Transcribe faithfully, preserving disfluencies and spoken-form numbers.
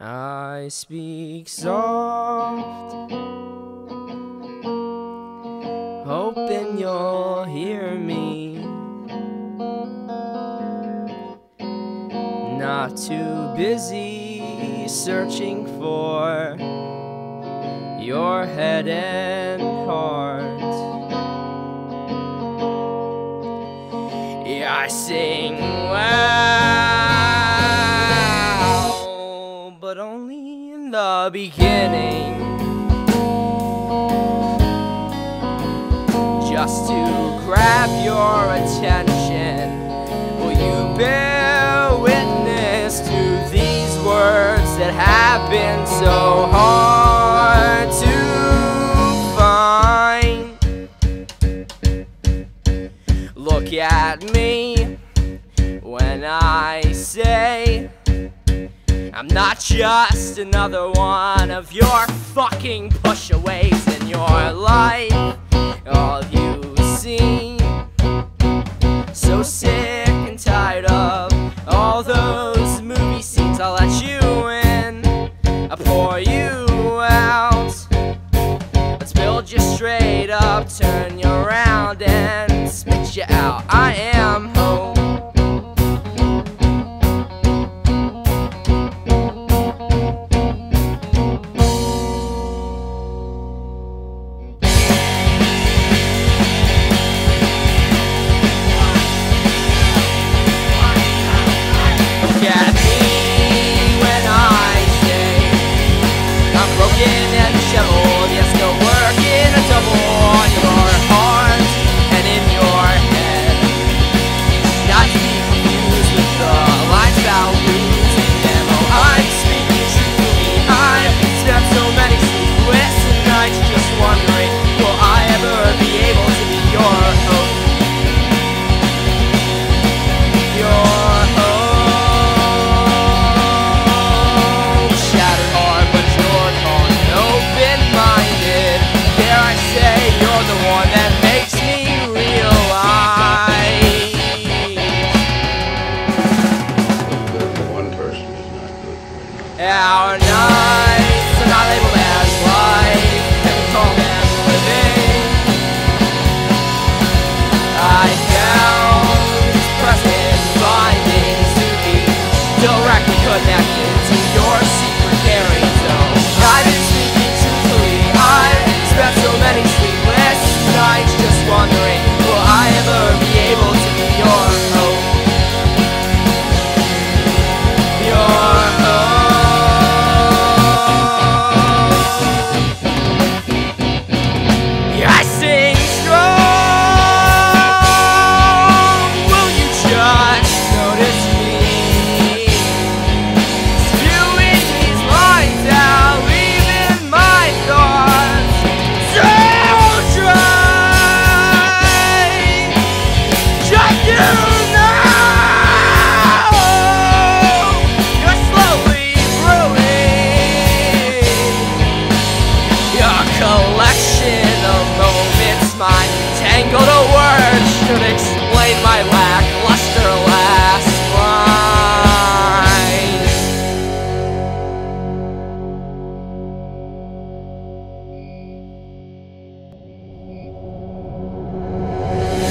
I speak soft, hoping you'll hear me, not too busy searching for your head and heart. Yeah, I sing well, but only in the beginning, just to grab your attention. Will you bear witness to these words that have been so hard to find? Look at me when I say I'm not just another one of your fucking pushaways in your life. All you see, so sick and tired of all those movie scenes. I'll let you in, I'll pour you out, let's build you straight up, turn you around and spit you out. I am home. Our nights are not labeled as life, and we call them living. I found present findings to be directly connected to your secret caring zone. I've been speaking truthfully, I've spent so many sleepless nights just wondering, will I ever be able to be your hope? Collection of moments, my tangled words should explain my life.